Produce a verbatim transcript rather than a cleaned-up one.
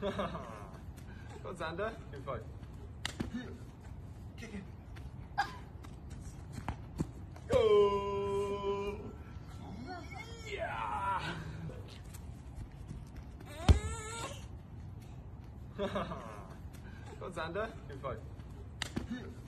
Go on, Xander. Give me five. Kick it. Go! Yeah! Go on, Xander. Give me five.